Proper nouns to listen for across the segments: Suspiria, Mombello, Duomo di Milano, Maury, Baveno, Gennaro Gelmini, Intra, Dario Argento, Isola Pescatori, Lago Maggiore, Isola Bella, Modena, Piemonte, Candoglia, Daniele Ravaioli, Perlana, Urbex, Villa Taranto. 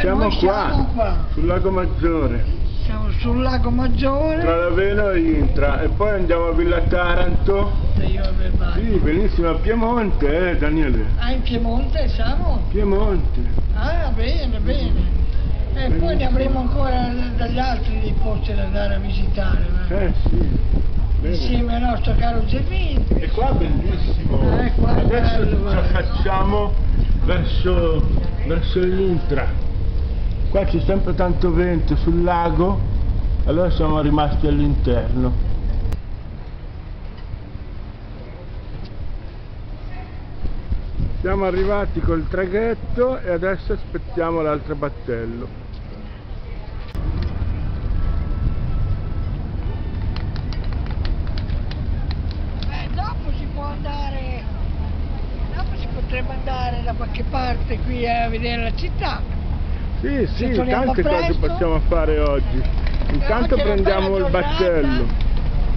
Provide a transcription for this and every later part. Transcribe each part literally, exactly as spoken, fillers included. Siamo qua, siamo qua, sul Lago Maggiore. Siamo sul Lago Maggiore. Tra Baveno e Intra. E poi andiamo a Villa Taranto. E io sì, benissimo, a Piemonte, eh Daniele? Ah, in Piemonte siamo? Piemonte. Ah, bene, bene. E bene. Poi ne avremo ancora dagli altri dei posti da andare a visitare. Eh, eh sì. Bene. Insieme al nostro caro Gelmini. E qua bellissimo. Ah, qua adesso bello, ci affacciamo verso, verso l'Intra. Qua c'è sempre tanto vento sul lago, allora siamo rimasti all'interno. Siamo arrivati col traghetto e adesso aspettiamo l'altro battello. Beh, dopo si può andare, dopo si potrebbe andare da qualche parte qui a vedere la città. Sì, sì, tante cose possiamo fare oggi. Intanto prendiamo il battello.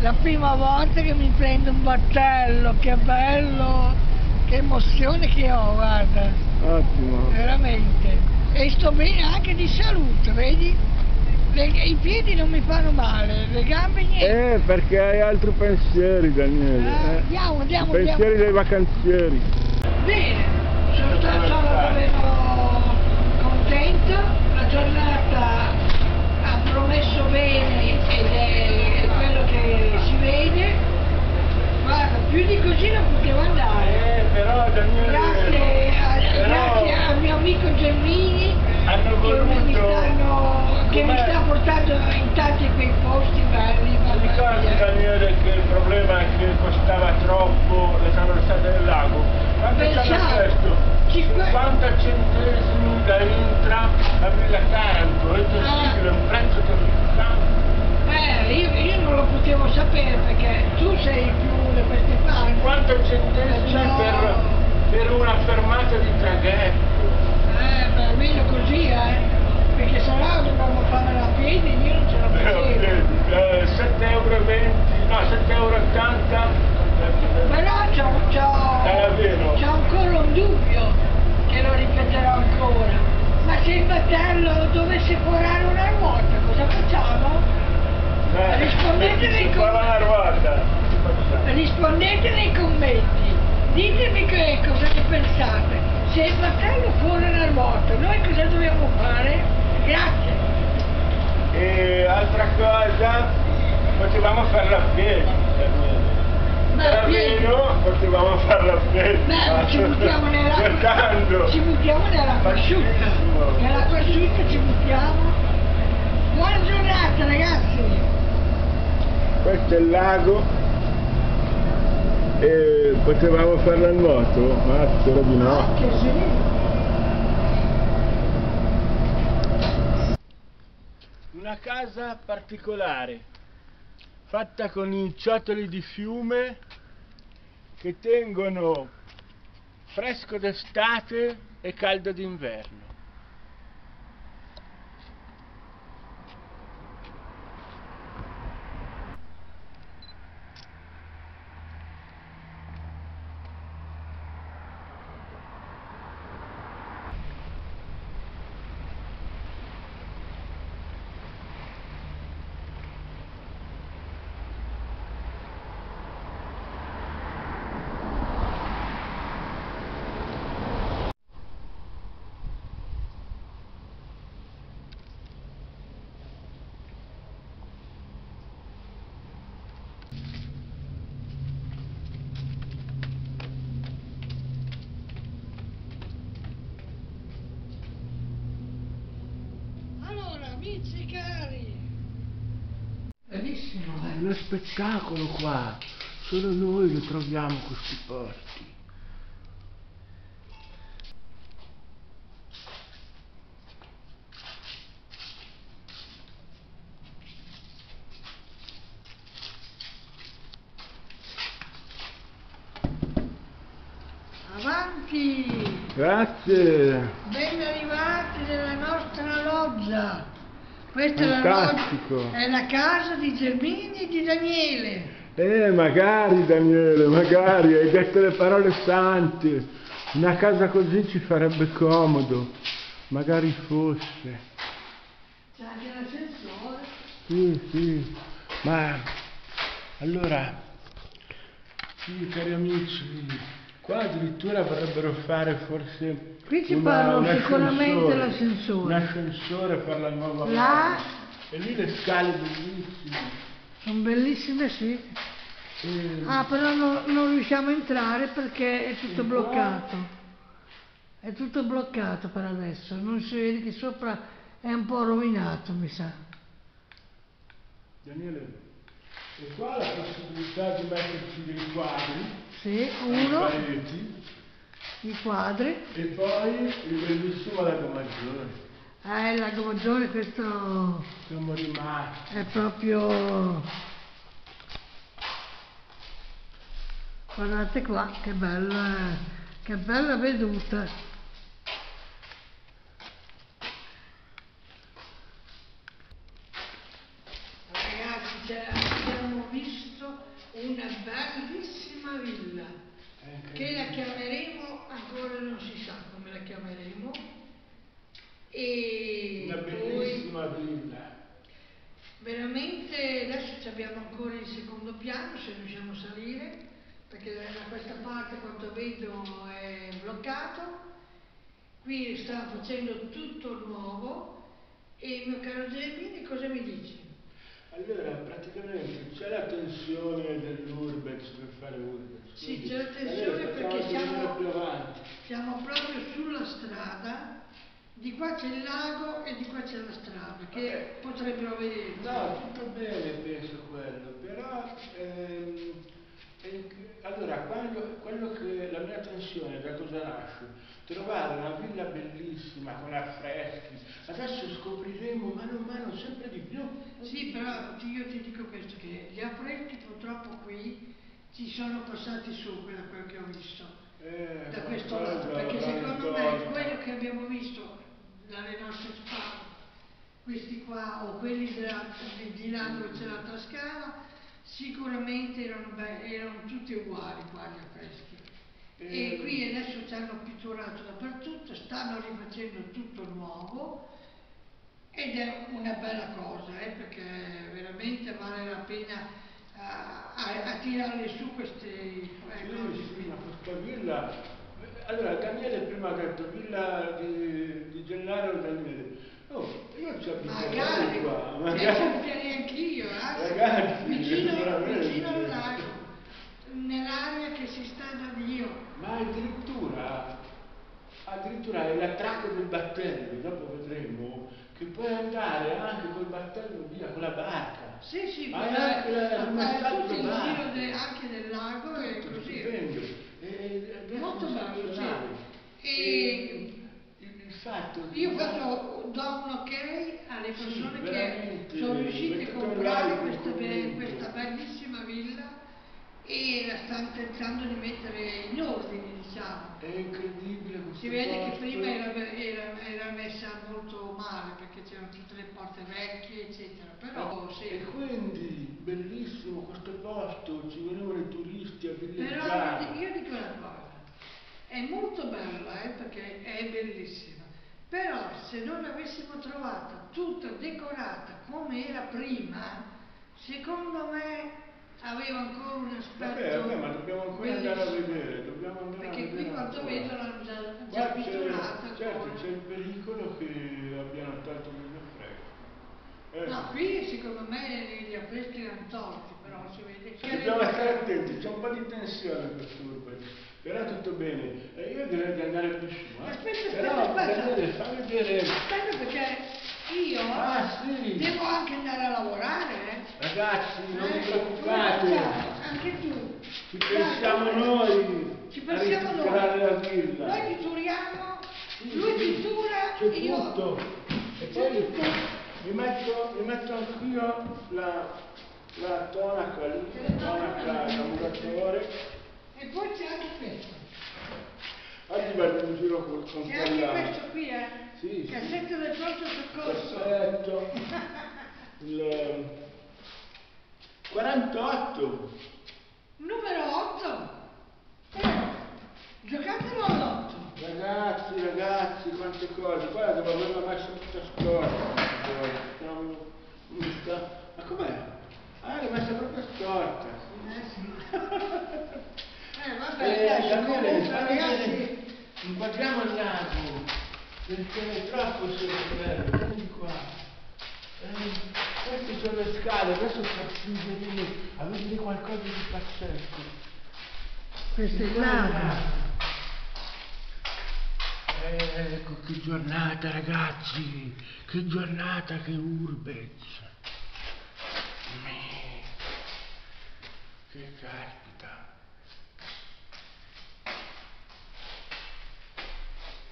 La prima volta che mi prendo un battello, che bello, che emozione che ho, guarda. Ottimo. Veramente. E sto bene anche di salute, vedi? Le, I piedi non mi fanno male, le gambe niente. Eh, perché hai altri pensieri, Daniele. Eh, eh. Andiamo, andiamo, pensieri andiamo. Pensieri dei vacanzieri. Bene, sono stato davvero... La giornata ha promesso bene ed è, è quello che si vede. Guarda, più di così non potevo andare. Eh, però, Daniele, grazie, a, però, grazie al mio amico Gelmini che, mi, stanno, che mi sta portando in tanti quei posti belli. Mi ricordi, Daniele, che il problema è che costava troppo la traversata del lago. Quanto ci hanno chiesto? cinquanta centesimi da Intra a Villa Taranto, è possibile, un prezzo terrificante. Eh, io, io non lo potevo sapere perché tu sei più da queste parti. cinquanta centesimi no. per, per una fermata di traghetto. Eh, ma almeno così, eh. Perché se no dobbiamo fare la piedi, io non ce la facevo. sette euro e venti, no, sette euro e ottanta. Però c'ho ancora un dubbio, che lo ripeterò ancora, ma se il battello dovesse forare una ruota, cosa facciamo? Eh, rispondete, nei ruota. rispondete nei commenti, ditemi che cosa ne pensate, se il battello fora una ruota, noi cosa dobbiamo fare? Grazie. E altra cosa, potevamo farla a piedi. Da Vino potevamo fare la festa. Beh, ci buttiamo nella fresciuta. Ci buttiamo nella fresciuta. Nella fresciuta ci buttiamo. Buona giornata, ragazzi. Questo è il lago. E potevamo farla a nuoto, ma spero di no. Che sì. Una casa particolare, fatta con i ciottoli di fiume che tengono fresco d'estate e caldo d'inverno. uno spettacolo qua, solo noi lo troviamo questi porti. Avanti! Grazie! Ben arrivati nella nostra loggia! Questa è la, è la casa di Gelmini e di Daniele. Eh, magari Daniele, magari, hai detto le parole sante. Una casa così ci farebbe comodo. Magari fosse. C'è anche l'ascensore. Sì, sì. Ma, allora, sì, cari amici, qua addirittura vorrebbero fare forse... Qui ci fanno sicuramente l'ascensore. Un ascensore per la nuova là. E lì le scale bellissime. Sono bellissime, sì. E... Ah, però no, non riusciamo a entrare perché è tutto e bloccato. Qua... È tutto bloccato per adesso. Non si vede che sopra è un po' rovinato, mi sa. Daniele, e qua la possibilità di metterci dei quadri. Sì, uno, i quadri, e poi il bellissimo Lago Maggiore. Eh, il Lago Maggiore, questo siamo rimasti. È proprio, guardate qua, che bella, che bella veduta. Ragazzi, abbiamo visto una bellissima villa, che la chiameremo, ancora non si sa come la chiameremo, e una bellissima poi, villa veramente. Adesso ci abbiamo ancora il secondo piano, se riusciamo a salire, perché da questa parte quanto vedo è bloccato. Qui sta facendo tutto nuovo. E mio caro Gelmini, cosa mi dici? Allora, praticamente c'è la tensione dell'Urbex per fare Urbex. Sì, c'è la tensione perché siamo, più siamo proprio sulla strada, di qua c'è il lago e di qua c'è la strada, che okay, potrebbero vedere. No, tutto bene penso quello, però ehm, eh, allora quello, quello che la mia tensione da cosa nasce? Trovare una villa bellissima con affreschi. Adesso scopriremo mano a mano sempre di più. Sì, però io ti dico questo, che gli affreschi purtroppo qui ci sono passati su, quello che ho visto, eh, da questo lato, perché secondo me quello che abbiamo visto dalle nostre spalle, questi qua o quelli della, di, di là dove c'è la Toscana, sicuramente erano, erano tutti uguali qua gli affreschi. E, e qui adesso ci hanno pitturato dappertutto, stanno rifacendo tutto nuovo ed è una bella cosa, eh, perché veramente vale la pena uh, a, a tirare su queste eh, cose. Sì, questa villa. Allora Daniele prima ha detto villa di, di Gennaro Gelmini. Oh, io ci ho magari, qua, magari. Io ci anch'io, eh? Ragazzi, vicino, vicino al lago, nell'area che si sta da Dio. Ma addirittura, addirittura è l'attracco del battello, dopo vedremo, che puoi andare anche col battello via, con la barca. Sì, sì, ma anche il giro de, anche del lago è così. E, è molto bello, sì. E il fatto io faccio, do un ok alle persone sì, che sono riuscite a comprare questa, be, questa bellissima villa e la stanno tentando di mettere in ordine, diciamo. È incredibile. Si vede porte. Che prima era, era, era messa molto male perché c'erano tutte le porte vecchie, eccetera. Però, sì. E quindi, bellissimo questo posto, ci venivano i turisti a villeggiare. Però io dico una cosa, è molto bella, eh, perché è bellissima. Però se non l'avessimo trovata tutta decorata come era prima, secondo me aveva ancora un aspetto. Vabbè, vabbè, ma dobbiamo ancora andare a vedere, dobbiamo andare perché a vedere. Perché qui quanto vedo l'hanno già, già pitturata. Certo, c'è il pericolo che abbiano tolto gli affreschi. Eh. No, qui secondo me gli affreschi erano tolti, però si vede che... Dobbiamo stare attenti, c'è un po' di tensione per turba, però tutto bene. Eh, io direi di andare più su. Eh. Aspetta, però, aspetta, aspetta. Fammi vedere. Aspetta perché io ah, sì. devo anche andare a lavorare, eh. Ragazzi, non vi preoccupate. Anche tu. Ci pensiamo noi. Ci pensiamo noi. Noi tituriamo, lui titura e io. Tutto. E poi mi metto, mi metto anch'io la, la tonaca lì, la tonaca da muratore. E poi c'è anche questo. Oggi vado in giro col compagno. C'è anche questo qui, eh? Sì. Cassetto del pronto soccorso. Perfetto. Il quarantotto. Numero otto. Eh, giocatelo all'otto. Ragazzi, ragazzi, quante cose. Guarda, devo averla messa tutta storta. Ma com'è? Ah, l'ho messa proprio storta. Eh sì. Eh, vabbè, eh, Daniele, ragazzi, inquadriamo il lago, perché è troppo bello, vieni qua. Eh, queste sono le scale, adesso faccio a vedere qualcosa di pazzesco. Questo è il lago. Ecco, che giornata ragazzi, che giornata, che Urbex. Che cazzo.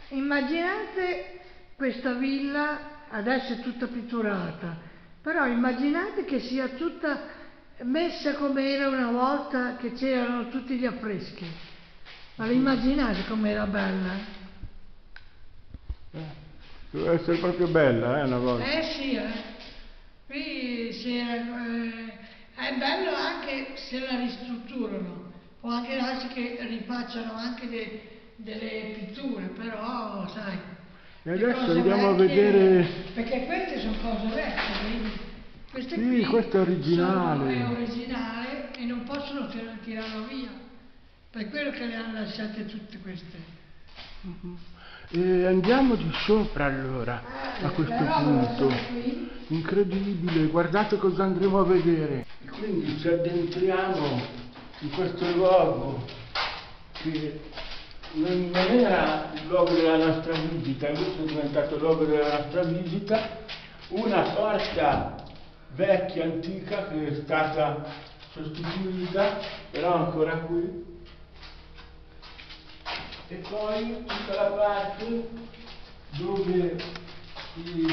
Immaginate questa villa, adesso è tutta pitturata, però immaginate che sia tutta messa come era una volta, che c'erano tutti gli affreschi. Ma immaginate com'era bella? Eh, deve essere proprio bella, eh, una volta. Eh sì, eh. Qui eh, è bello anche se la ristrutturano, o anche lasci che rifacciano anche dei... delle pitture, però sai. E adesso andiamo vecchie, a vedere. Perché queste sono cose vecchie, vedi? Queste sì, qui questo è originale. Sono, è originale e non possono tirarlo via. Per quello che le hanno lasciate tutte queste. Uh-huh. E andiamo di sopra allora, ah, a questo punto. Incredibile, guardate cosa andremo a vedere. E quindi ci addentriamo in questo luogo che non era il luogo della nostra visita, invece è diventato il luogo della nostra visita, una porta vecchia, antica, che è stata sostituita, però ancora qui. E poi tutta la parte dove i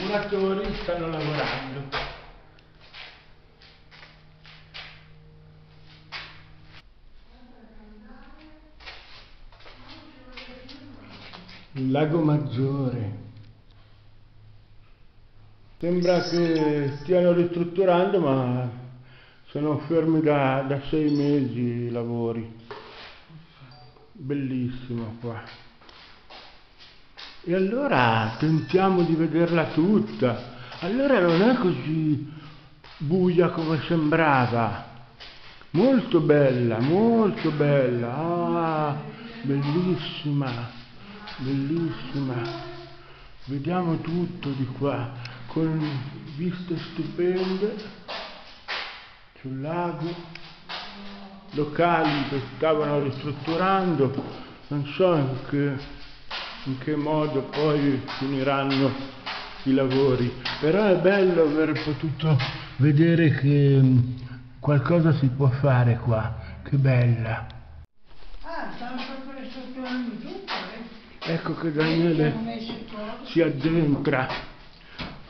muratori stanno lavorando. Il Lago Maggiore. Sembra che stiano ristrutturando, ma sono fermi da, da sei mesi i lavori. Bellissimo qua. E allora tentiamo di vederla tutta. Allora non è così buia come sembrava. Molto bella, molto bella. Ah, bellissima. Bellissima, vediamo tutto di qua, con viste stupende sul lago, locali che stavano ristrutturando, non so in che, in che modo poi finiranno i lavori, però è bello aver potuto vedere che qualcosa si può fare qua, che bella. Ah, stanno proprio ristrutturando tutto, eh? Ecco che Daniele si addentra.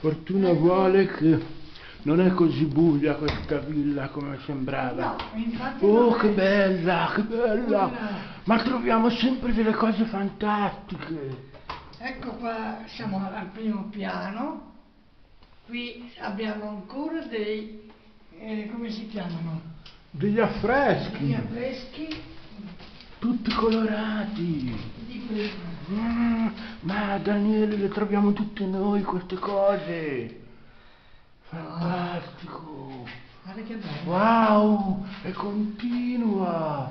Fortuna vuole che non è così buia questa villa come sembrava. Oh, che bella, che bella! Ma troviamo sempre delle cose fantastiche. Ecco qua siamo al primo piano. Qui abbiamo ancora dei... Eh, come si chiamano? Degli affreschi. Degli affreschi. Tutti colorati. Mm, ma Daniele, le troviamo tutte noi queste cose. Fantastico. Guarda che bello. Wow, è continua.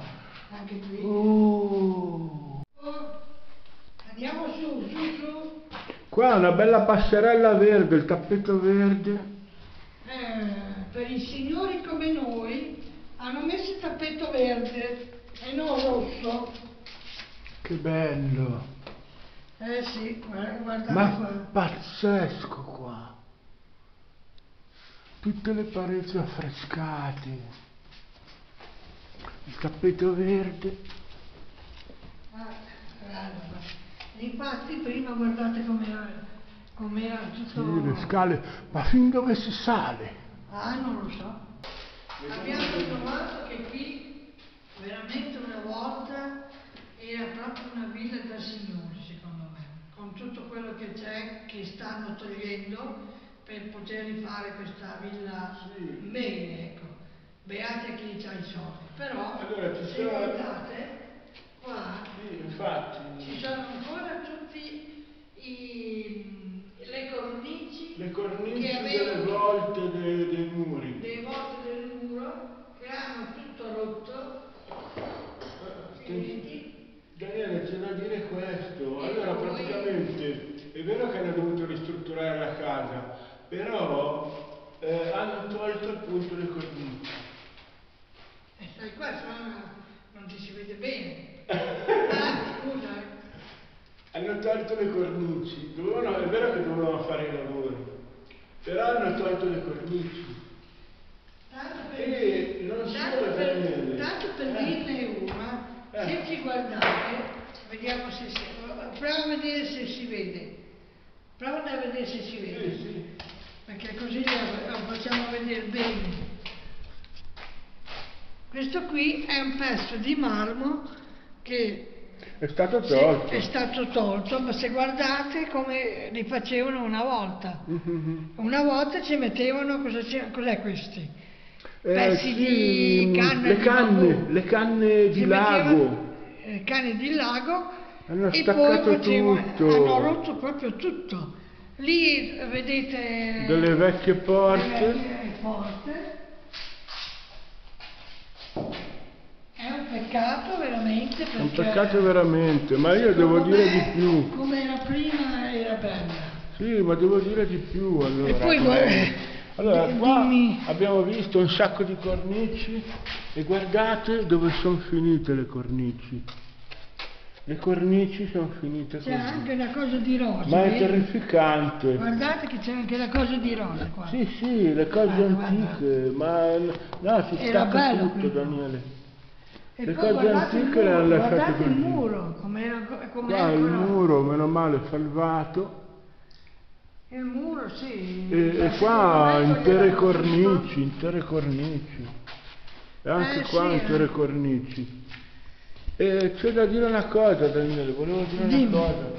Anche qui. Oh. Andiamo su, su, su. Qua una bella passerella verde, il tappeto verde. Eh, per i signori come noi hanno messo il tappeto verde. E no, rosso. Che bello. Eh sì, guardate qua. Ma pazzesco qua. tutte le pareti affrescate, il tappeto verde. Ah, infatti prima guardate com'era, com'era tutto... Sì, le scale, ma fin dove si sale? Ah, non lo so. Abbiamo trovato che qui veramente una volta era proprio una villa da signori, secondo me, con tutto quello che c'è, che stanno togliendo per poter rifare questa villa, sì, bene, ecco. Beate chi ha i soldi. Però allora, ci se sono... guardate qua, sì, infatti, ci sono ancora tutti i le cornici, le cornici che avevano delle volte dei, dei muri. Dei volte del muro che hanno tutto rotto. Daniele, c'è da dire questo. E allora poi... praticamente è vero che hanno dovuto ristrutturare la casa, però eh, hanno tolto appunto le cornici. E sai qua sono... non ci si vede bene. Ah, scusa. Hanno tolto le cornici, dovevano, è vero che dovevano fare i lavori, però hanno tolto le cornici. Tanto per, e non tanto per, tanto per eh. dirne una, eh. se ci guardate, vediamo se si, prova a vedere se si vede, prova a vedere se si vede, eh, sì. Perché così la facciamo vedere bene. Questo qui è un pezzo di marmo che... è stato tolto. Sì, è stato tolto, ma se guardate come li facevano una volta. Mm-hmm. Una volta ci mettevano, cos'è cos questi? Eh, pezzi sì, di canne. Le di canne, le canne di ci lago. Le canne di lago. Hanno e poi facevano, tutto. Hanno rotto proprio tutto. Lì vedete... delle vecchie porte. Le vecchie porte. È un peccato veramente, perché... È un peccato veramente, ma io devo dire di più. Come era prima era bella. Sì, ma devo dire di più allora. E poi guarda... Allora, qua abbiamo visto un sacco di cornici e guardate dove sono finite le cornici. Le cornici sono finite così. C'è anche la cosa di rosa. Ma è terrificante. Guardate che c'è anche la cosa di rosa qua. Sì, sì, le cose antiche, ma... no, si stacca tutto, Daniele. E le poi guardate, il muro, guardate il muro, come era, come ah, il muro, meno male, salvato. Il muro, sì. E, e qua intere cornici, intere cornici. E anche eh, qua sì, intere eh. cornici. E c'è da dire una cosa, Daniele, volevo dire Dimmi. una cosa.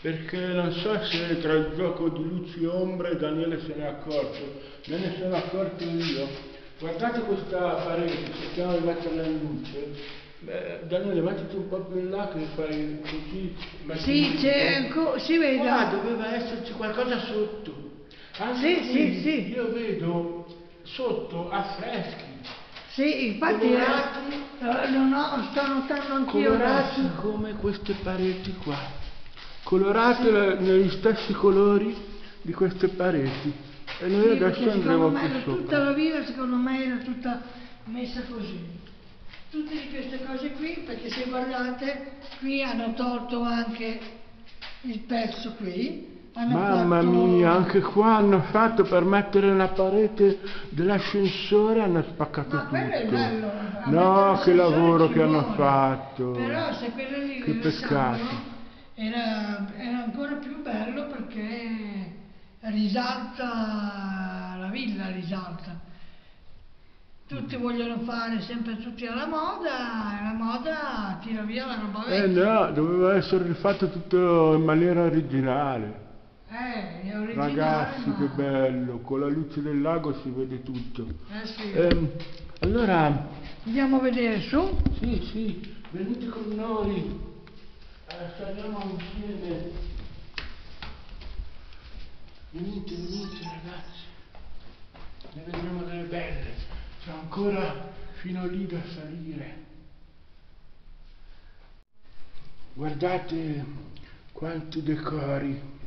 Perché non so se tra il gioco di luci e ombre Daniele se ne è accorto. Me ne sono accorto io. Guardate questa parete, cerchiamo di metterla in luce. Beh, Daniele, mettiti un po' più in là che fai così. Sì, c'è ancora, si vede. Qua doveva esserci qualcosa sotto. Anzi, sì, sì, sì. Io vedo sotto affreschi. Sì, infatti colorati, eh, no, no, sto notando anch'io. Colorati adesso. Come queste pareti qua. Colorate sì. le, negli stessi colori di queste pareti. E noi sì, adesso andremo più sopra. Tutta la villa secondo me era tutta messa così. Tutte queste cose qui, perché se guardate, qui hanno tolto anche il pezzo qui. Hanno Mamma fatto... mia, anche qua hanno fatto per mettere la parete dell'ascensore, hanno spaccato Ma tutto. Ma quello è bello. No, che lavoro che hanno vuole. fatto. Però se quello lì che peccato. Era, era ancora più bello perché... risalta la villa, risalta. Tutti vogliono fare sempre tutti alla moda, e la moda tira via la roba vecchia. Eh no, doveva essere rifatto tutto in maniera originale. Eh, è originale. Ragazzi, ma... che bello, con la luce del lago si vede tutto. Eh sì. Eh, allora... andiamo a vedere su? Sì, sì, venite con noi. Adesso andiamo insieme. Venite, venite ragazzi, ne vedremo delle belle, c'è ancora fino lì da salire. Guardate quanti decori.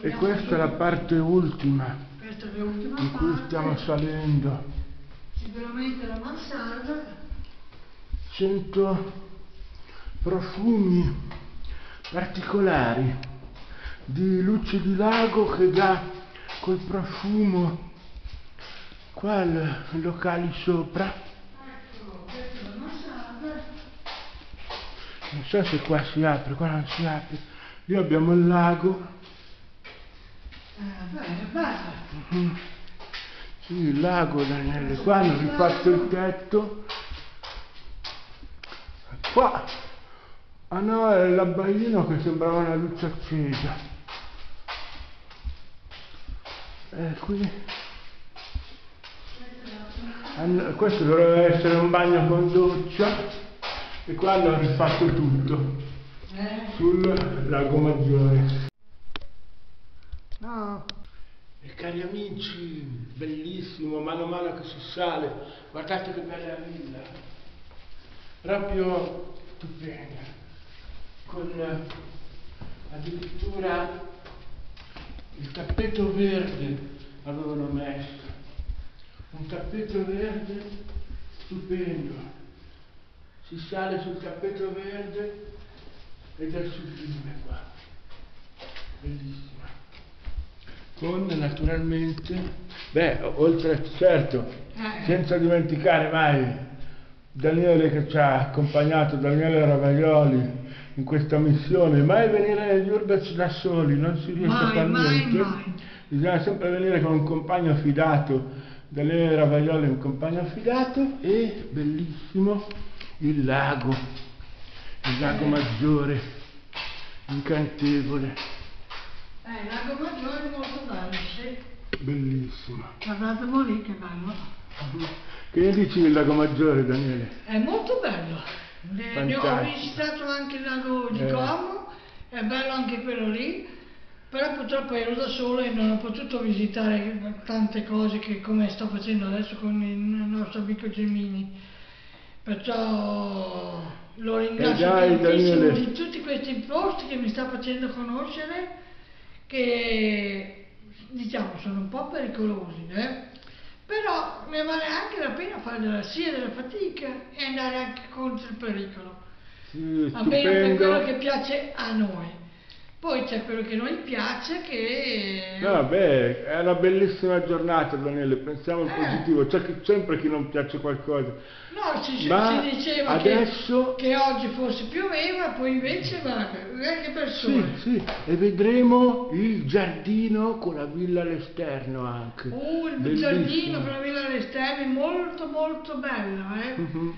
E questa è la parte ultima, questa è l'ultima in cui stiamo salendo. Sicuramente la mansarda. Sento profumi particolari di luce di lago che dà quel profumo qua al locale sopra, non so se qua si apre, qua non si apre, lì abbiamo il lago. Uh-huh. Sì, il lago, Daniele, qua hanno rifatto il tetto, qua, ah no, è l'abbaino che sembrava una luce accesa. E qui hanno, questo dovrebbe essere un bagno con doccia, e qua hanno rifatto tutto sul Lago Maggiore. No. E cari amici, bellissimo, mano a mano che si sale, guardate che bella villa, proprio stupenda, con addirittura il tappeto verde avevano messo, un tappeto verde stupendo, si sale sul tappeto verde ed è sublime qua, bellissimo. Con naturalmente, beh, oltre certo, senza dimenticare mai Daniele che ci ha accompagnato, Daniele Ravaioli, in questa missione. Mai venire agli Urbex da soli, non si riesce mai, a far niente. Mai, mai. Bisogna sempre venire con un compagno fidato. Daniele Ravaioli è un compagno fidato. E bellissimo il lago, il Lago Maggiore, incantevole. Eh, il Lago Maggiore è molto bello, sì. Bellissimo. Guardatelo lì che bello. Che ne dici del Lago Maggiore, Daniele? È molto bello. Le, ne ho visitato anche il Lago di eh. Como, è bello anche quello lì, però purtroppo ero da solo e non ho potuto visitare tante cose che, come sto facendo adesso con il nostro amico Gelmini. Perciò lo ringrazio dai, tantissimo Daniele. Di tutti questi posti che mi sta facendo conoscere, che diciamo sono un po' pericolosi, eh? Però ne vale anche la pena fare della, sia della fatica e andare anche contro il pericolo, sì, almeno per quello che piace a noi. Poi c'è quello che non piace che... No, beh, è una bellissima giornata, Daniele, pensiamo al eh. positivo, c'è sempre chi non piace qualcosa. No, ci, ma si diceva adesso... che, che oggi forse pioveva, poi invece va, che persone. Sì, sì, e vedremo il giardino con la villa all'esterno anche. Uh, il bellissimo. Giardino con la villa all'esterno è molto molto bello, eh. Uh-huh.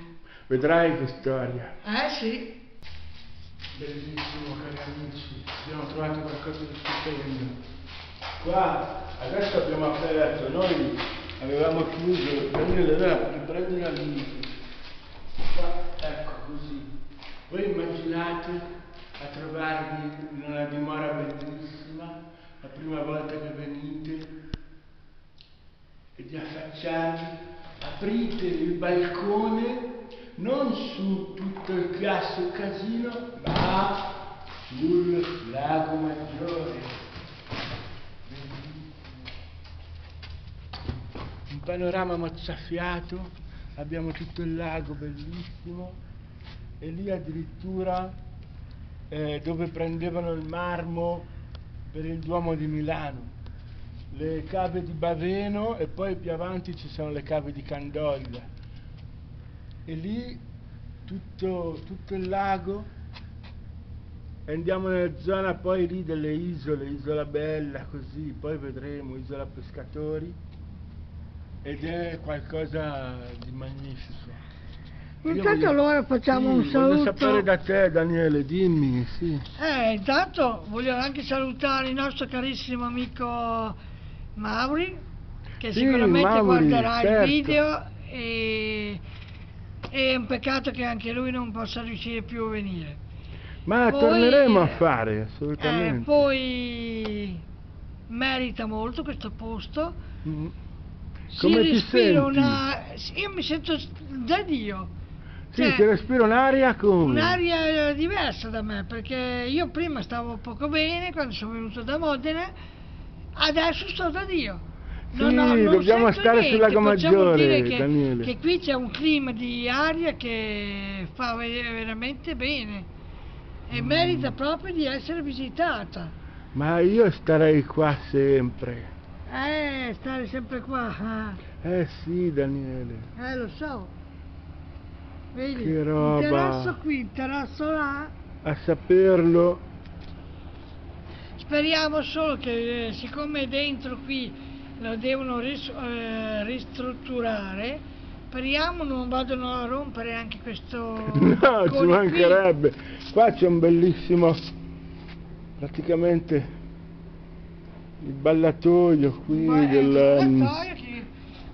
Vedrai che storia. Eh, sì. Bellissimo, cari amici, abbiamo trovato qualcosa di stupendo. Qua adesso abbiamo aperto, noi avevamo chiuso, Daniele doveva riprendere la luce. Qua, ecco così. Voi immaginate a trovarvi in una dimora bellissima, la prima volta che venite, e di affacciarvi, aprite il balcone. Non su tutto il classico casino, ma sul Lago Maggiore. Un panorama mozzafiato, abbiamo tutto il lago bellissimo, e lì addirittura eh, dove prendevano il marmo per il Duomo di Milano, le cave di Baveno, e poi più avanti ci sono le cave di Candoglia. E lì tutto, tutto il lago, e andiamo nella zona poi lì delle isole, Isola Bella, così, poi vedremo Isola Pescatori, ed è qualcosa di magnifico. Intanto voglio... allora facciamo sì, un saluto. Voglio sapere da te, Daniele, dimmi, sì. Eh, intanto voglio anche salutare il nostro carissimo amico Maury, che sì, sicuramente Maury, guarderà certo. il video, e... è un peccato che anche lui non possa riuscire più a venire, ma poi, torneremo a fare assolutamente. Eh, poi merita molto questo posto. Mm. Come si ti senti? Una, io mi sento da Dio. Sì, cioè, ti respiro un'aria come? Un'aria diversa da me, perché io prima stavo poco bene quando sono venuto da Modena, adesso sto da Dio. No, sì, no, non dobbiamo stare niente. Sul Lago Maggiore, che, Daniele. Che qui c'è un clima di aria che fa veramente bene e mm. merita proprio di essere visitata. Ma io starei qua sempre. Eh, stare sempre qua. Eh sì, Daniele. Eh, lo so. Vedi, che roba. Terrazzo qui, terrazzo là. A saperlo. Speriamo solo che, eh, siccome dentro qui lo devono ris eh, ristrutturare, speriamo non vadano a rompere anche questo... No, ci mancherebbe. Qua c'è un bellissimo, praticamente, il ballatoio qui. Ma del... È il ballatoio che...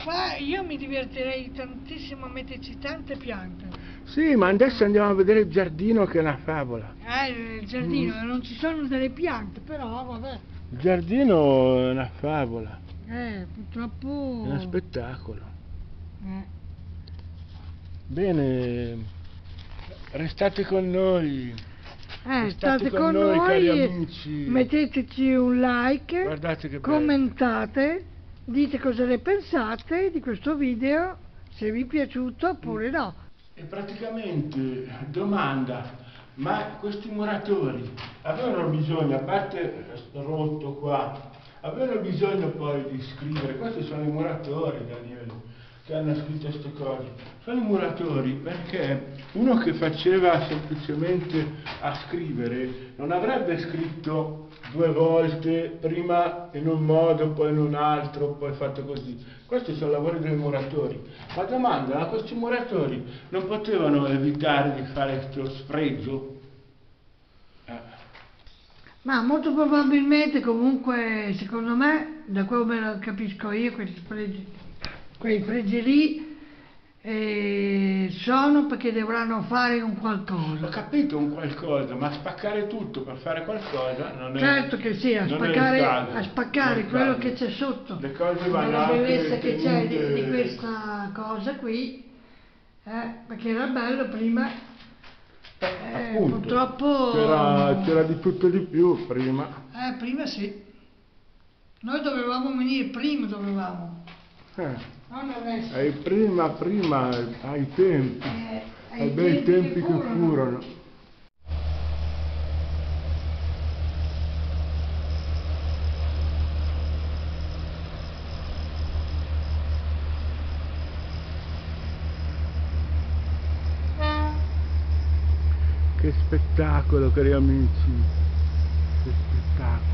Qua io mi divertirei tantissimo a metterci tante piante. Sì, ma adesso andiamo a vedere il giardino, che è una favola. Eh, il giardino, mm. non ci sono delle piante, però vabbè. Il giardino è una favola. Eh, purtroppo... È uno spettacolo. Eh. Bene, restate con noi. Eh, state con, con noi, noi cari amici. Metteteci un like, commentate, dite cosa ne pensate di questo video, se vi è piaciuto oppure no. E praticamente domanda, ma questi muratori avevano bisogno, a parte rotto qua, avevano bisogno poi di scrivere, questi sono i muratori, Daniele, che hanno scritto queste cose, sono i muratori perché uno che faceva semplicemente a scrivere non avrebbe scritto due volte, prima in un modo, poi in un altro, poi fatto così. Questi sono lavori dei muratori. Ma domanda, ma questi muratori non potevano evitare di fare questo sfregio? Eh. Ma molto probabilmente, comunque, secondo me, da come lo capisco io, questi sfregi, quei fregi lì eh, sono perché dovranno fare un qualcosa. Ho capito, un qualcosa, ma spaccare tutto per fare qualcosa non è... Certo che sì, a spaccare, a spaccare quello che c'è sotto, le cose banali, la bellezza che c'è di, di questa cosa qui, eh, perché era bello prima, eh, appunto, purtroppo... C'era di tutto di più prima. Eh, prima sì. Noi dovevamo venire prima, dovevamo. Eh. Hai prima, prima, ai tempi, eh, ai, ai bei tempi, tempi che furono. Che furono. Che spettacolo, cari amici, che spettacolo.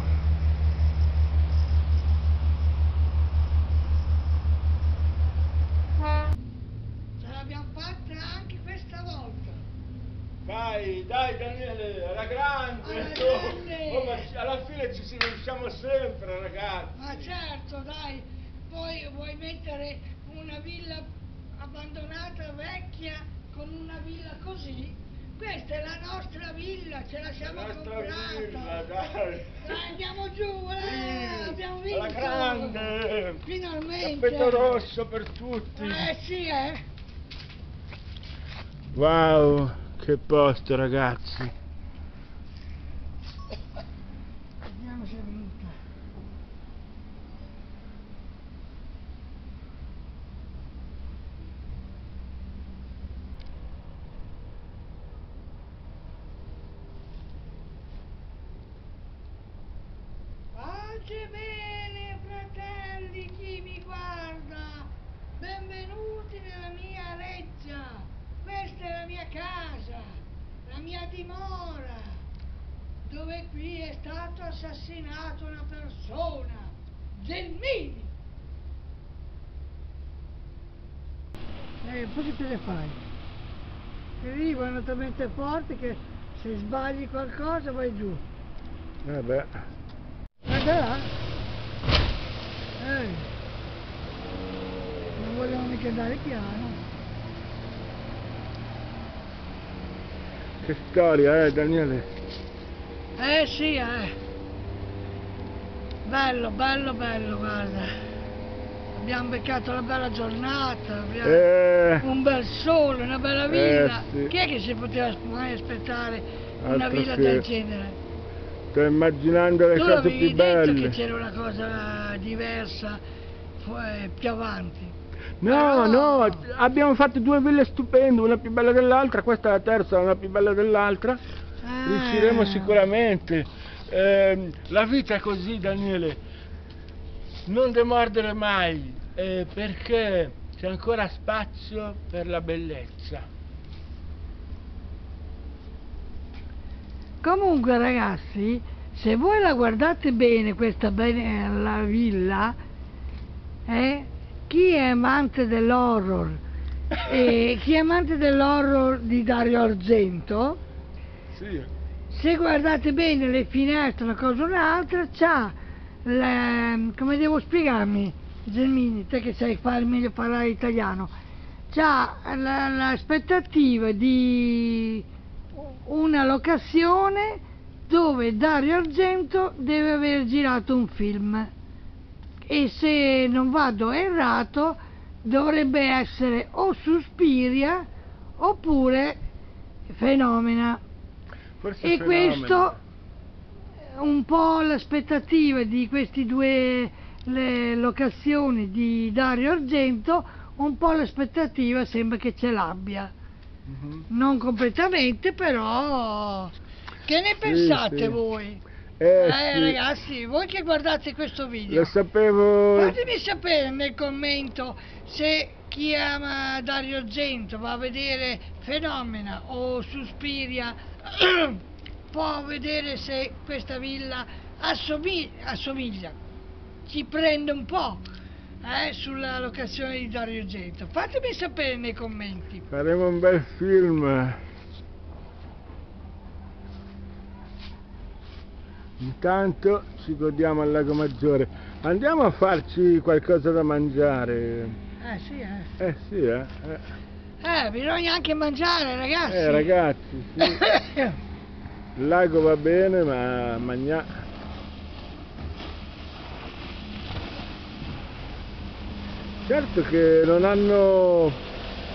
Dai, dai Daniele, alla grande, alla grande. Oh, ma alla fine ci si riusciamo sempre, ragazzi. Ma certo, dai, poi vuoi mettere una villa abbandonata, vecchia, con una villa così? Questa è la nostra villa, ce la siamo comprata. Villa, dai. Dai, andiamo giù, eh, sì, abbiamo vinto. Alla grande, finalmente. Tappeto rosso per tutti. Eh sì, eh. Wow. Che posto, ragazzi. Vediamo se è venuta. Pace bene, fratelli, chi mi guarda? Benvenuti nella mia reggia. Questa è la mia casa, la mia dimora, dove qui è stato assassinato una persona, Gelmini. Eh, poi te le fai? E lì vanno talmente forti che se sbagli qualcosa vai giù. Eh beh. Guarda là. Eh. Non vogliamo mica andare piano. Che storia, eh Daniele? Eh sì, eh. Bello, bello, bello, guarda. Abbiamo beccato una bella giornata, eh, un bel sole, una bella villa. Eh, sì. Chi è che si poteva mai aspettare altro una villa sì. del genere? Sto immaginando le tu cose più belle. Tu avevi detto che c'era una cosa diversa più avanti. No, no, abbiamo fatto due ville stupende, una più bella dell'altra, questa è la terza, una più bella dell'altra, ah. riusciremo sicuramente, eh, la vita è così, Daniele, non demordere mai, eh, perché c'è ancora spazio per la bellezza. Comunque ragazzi, se voi la guardate bene questa bella villa, eh, chi è amante dell'horror e chi è amante dell'horror di Dario Argento, sì, se guardate bene le finestre, una cosa o un'altra, c'ha, come devo spiegarmi Gelmini, te che sai far meglio parlare italiano, c'ha l'aspettativa di una locazione dove Dario Argento deve aver girato un film, e se non vado errato dovrebbe essere o Suspiria oppure Phenomena. Forse e Phenomena. Questo un po' l'aspettativa di queste due le locazioni di Dario Argento, un po' l'aspettativa sembra che ce l'abbia. Mm-hmm. Non completamente, però che ne pensate, sì, sì, voi? Eh, eh sì, ragazzi, voi che guardate questo video, lo sapevo. Fatemi sapere nel commento se chi ama Dario Argento va a vedere Phenomena o Suspiria, può vedere se questa villa assomiglia, assomiglia ci prende un po', eh, sulla locazione di Dario Argento. Fatemi sapere nei commenti. Faremo un bel film. Intanto ci godiamo al Lago Maggiore. Andiamo a farci qualcosa da mangiare. Eh sì, eh. Eh sì, eh. Eh, eh bisogna anche mangiare, ragazzi. Eh, ragazzi, sì. Il lago va bene, ma mangiare. Certo che non hanno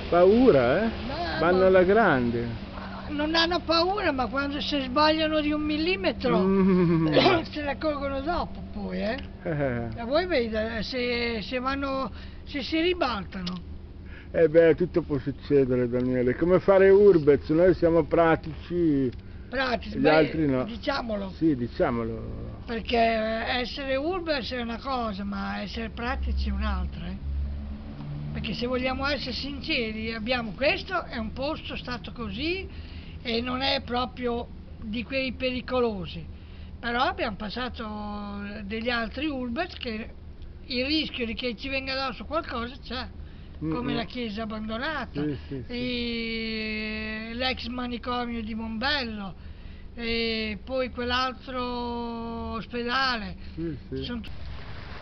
paura, eh? No, vanno alla grande. Non hanno paura, ma quando si sbagliano di un millimetro mm. se ne accorgono dopo poi, eh? eh. E voi vedete, se, se vanno, se si ribaltano. Eh beh, tutto può succedere, Daniele, come fare Urbex, noi siamo pratici, pratici gli beh, altri no. Diciamolo. Sì, diciamolo. Perché essere Urbex è una cosa, ma essere pratici è un'altra, eh? Perché se vogliamo essere sinceri, abbiamo questo, è un posto stato così e non è proprio di quei pericolosi, però abbiamo passato degli altri Urbex che il rischio di che ci venga addosso qualcosa c'è, come mm-hmm. la chiesa abbandonata, sì, sì, sì. E l'ex manicomio di Mombello e poi quell'altro ospedale, sì, sì. Sono...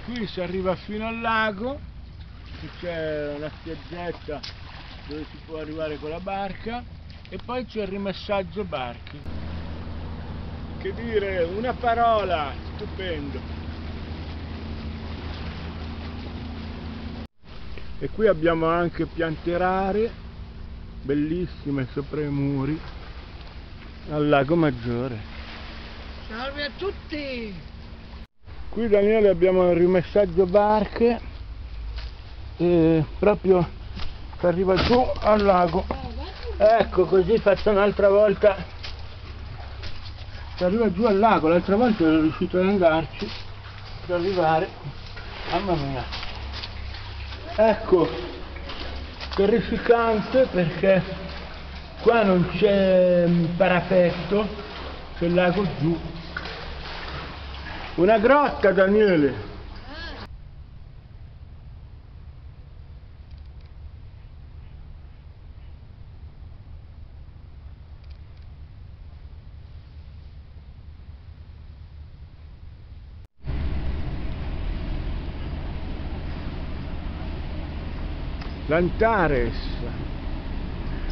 qui si arriva fino al lago, c'è una spiaggetta dove si può arrivare con la barca e poi c'è il rimassaggio barchi. Che dire, una parola, stupendo. E qui abbiamo anche pianterare bellissime sopra i muri al Lago Maggiore. Salve a tutti. Qui, Daniele, abbiamo il rimassaggio barche. E proprio si arriva giù al lago, ecco, così faccio un'altra volta, si arriva giù al lago. L'altra volta ero riuscito ad andarci per arrivare, mamma mia, ecco, terrificante, perché qua non c'è parapetto, c'è il lago giù, una grotta, Daniele. L'Antares,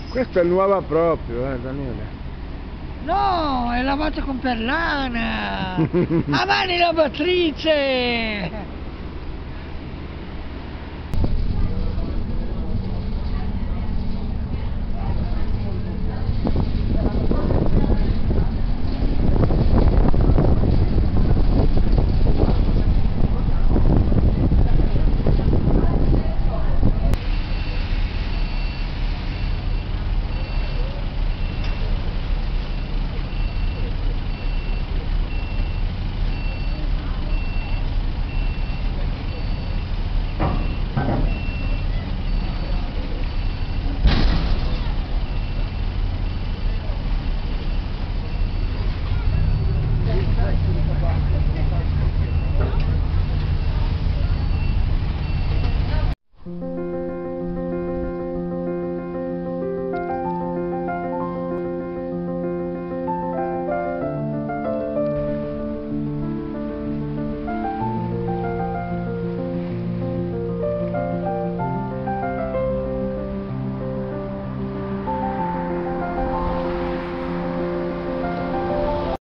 questa è nuova proprio, eh Daniele? No, è lavata con Perlana! A mani lavatrice!